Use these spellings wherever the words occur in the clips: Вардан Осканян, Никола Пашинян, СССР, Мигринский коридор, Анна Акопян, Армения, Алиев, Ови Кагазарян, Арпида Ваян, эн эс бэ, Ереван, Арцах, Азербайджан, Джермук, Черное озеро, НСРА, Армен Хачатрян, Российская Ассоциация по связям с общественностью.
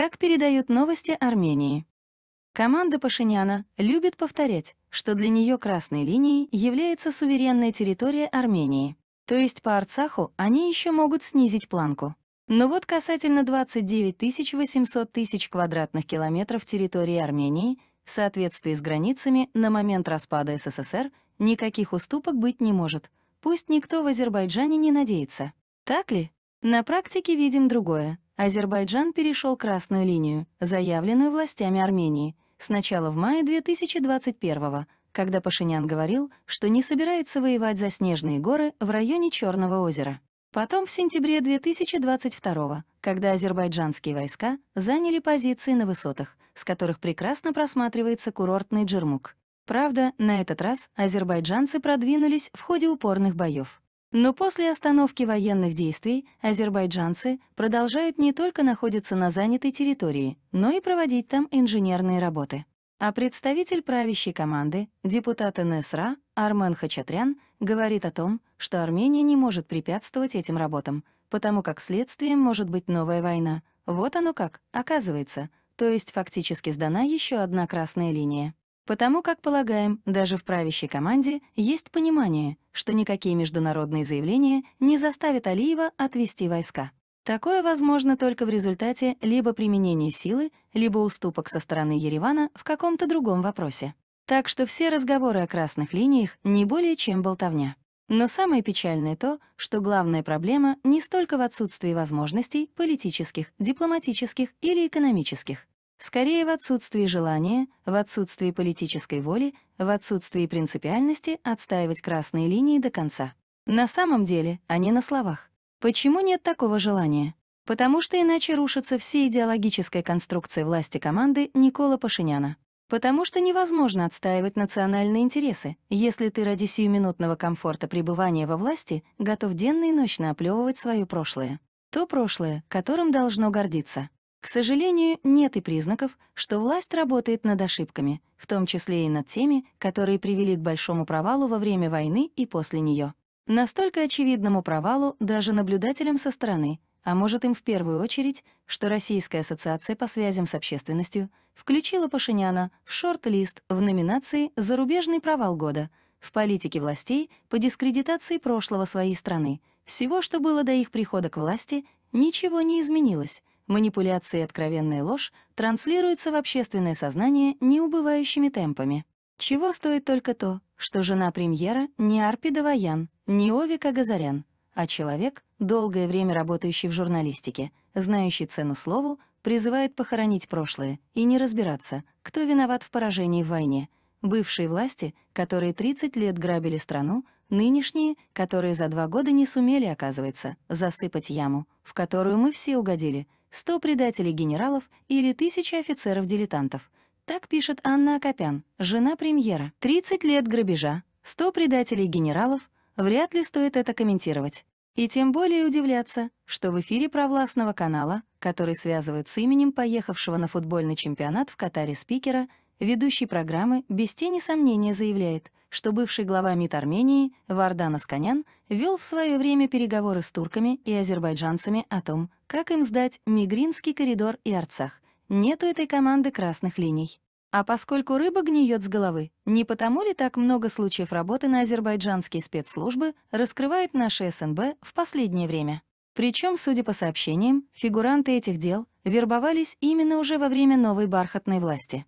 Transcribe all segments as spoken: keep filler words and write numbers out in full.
Как передают новости Армении. Команда Пашиняна любит повторять, что для нее красной линией является суверенная территория Армении. То есть по Арцаху они еще могут снизить планку. Но вот касательно двадцать девять тысяч восемьсот тысяч квадратных километров территории Армении, в соответствии с границами на момент распада СССР, никаких уступок быть не может. Пусть никто в Азербайджане не надеется. Так ли? На практике видим другое. Азербайджан перешел красную линию, заявленную властями Армении, сначала в мае две тысячи двадцать первого, когда Пашинян говорил, что не собирается воевать за снежные горы в районе Черного озера. Потом в сентябре две тысячи двадцать второго, когда азербайджанские войска заняли позиции на высотах, с которых прекрасно просматривается курортный Джермук. Правда, на этот раз азербайджанцы продвинулись в ходе упорных боев. Но после остановки военных действий азербайджанцы продолжают не только находиться на занятой территории, но и проводить там инженерные работы. А представитель правящей команды, депутат эн эс эр а Армен Хачатрян, говорит о том, что Армения не может препятствовать этим работам, потому как следствием может быть новая война. Вот оно как, оказывается, то есть фактически сдана еще одна красная линия. Потому как, полагаем, даже в правящей команде есть понимание, что никакие международные заявления не заставят Алиева отвести войска. Такое возможно только в результате либо применения силы, либо уступок со стороны Еревана в каком-то другом вопросе. Так что все разговоры о красных линиях не более чем болтовня. Но самое печальное то, что главная проблема не столько в отсутствии возможностей политических, дипломатических или экономических. Скорее, в отсутствии желания, в отсутствии политической воли, в отсутствии принципиальности отстаивать красные линии до конца. На самом деле, а не на словах. Почему нет такого желания? Потому что иначе рушится вся идеологическая конструкция власти команды Никола Пашиняна. Потому что невозможно отстаивать национальные интересы, если ты ради сиюминутного комфорта пребывания во власти готов денно и ночно оплевывать свое прошлое. То прошлое, которым должно гордиться. К сожалению, нет и признаков, что власть работает над ошибками, в том числе и над теми, которые привели к большому провалу во время войны и после нее. Настолько очевидному провалу даже наблюдателям со стороны, а может им в первую очередь, что Российская ассоциация по связям с общественностью включила Пашиняна в шорт-лист в номинации «Зарубежный провал года» в политике властей по дискредитации прошлого своей страны. Всего, что было до их прихода к власти, ничего не изменилось. Манипуляции и откровенная ложь транслируются в общественное сознание неубывающими темпами. Чего стоит только то, что жена премьера не Арпида Ваян, не Ови Кагазарян, а человек, долгое время работающий в журналистике, знающий цену слову, призывает похоронить прошлое и не разбираться, кто виноват в поражении в войне. Бывшие власти, которые тридцать лет грабили страну, нынешние, которые за два года не сумели, оказывается, засыпать яму, в которую мы все угодили, сто предателей генералов или тысяча офицеров-дилетантов. Так пишет Анна Акопян, жена премьера. тридцать лет грабежа, сто предателей генералов, вряд ли стоит это комментировать. И тем более удивляться, что в эфире провластного канала, который связывает с именем поехавшего на футбольный чемпионат в Катаре спикера, ведущий программы без тени сомнения заявляет, что бывший глава МИД Армении Вардан Осканян вел в свое время переговоры с турками и азербайджанцами о том, как им сдать Мигринский коридор и Арцах. Нету этой команды красных линий. А поскольку рыба гниет с головы, не потому ли так много случаев работы на азербайджанские спецслужбы раскрывает наши эс эн бэ в последнее время? Причем, судя по сообщениям, фигуранты этих дел вербовались именно уже во время новой бархатной власти.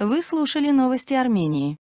Вы слушали новости Армении.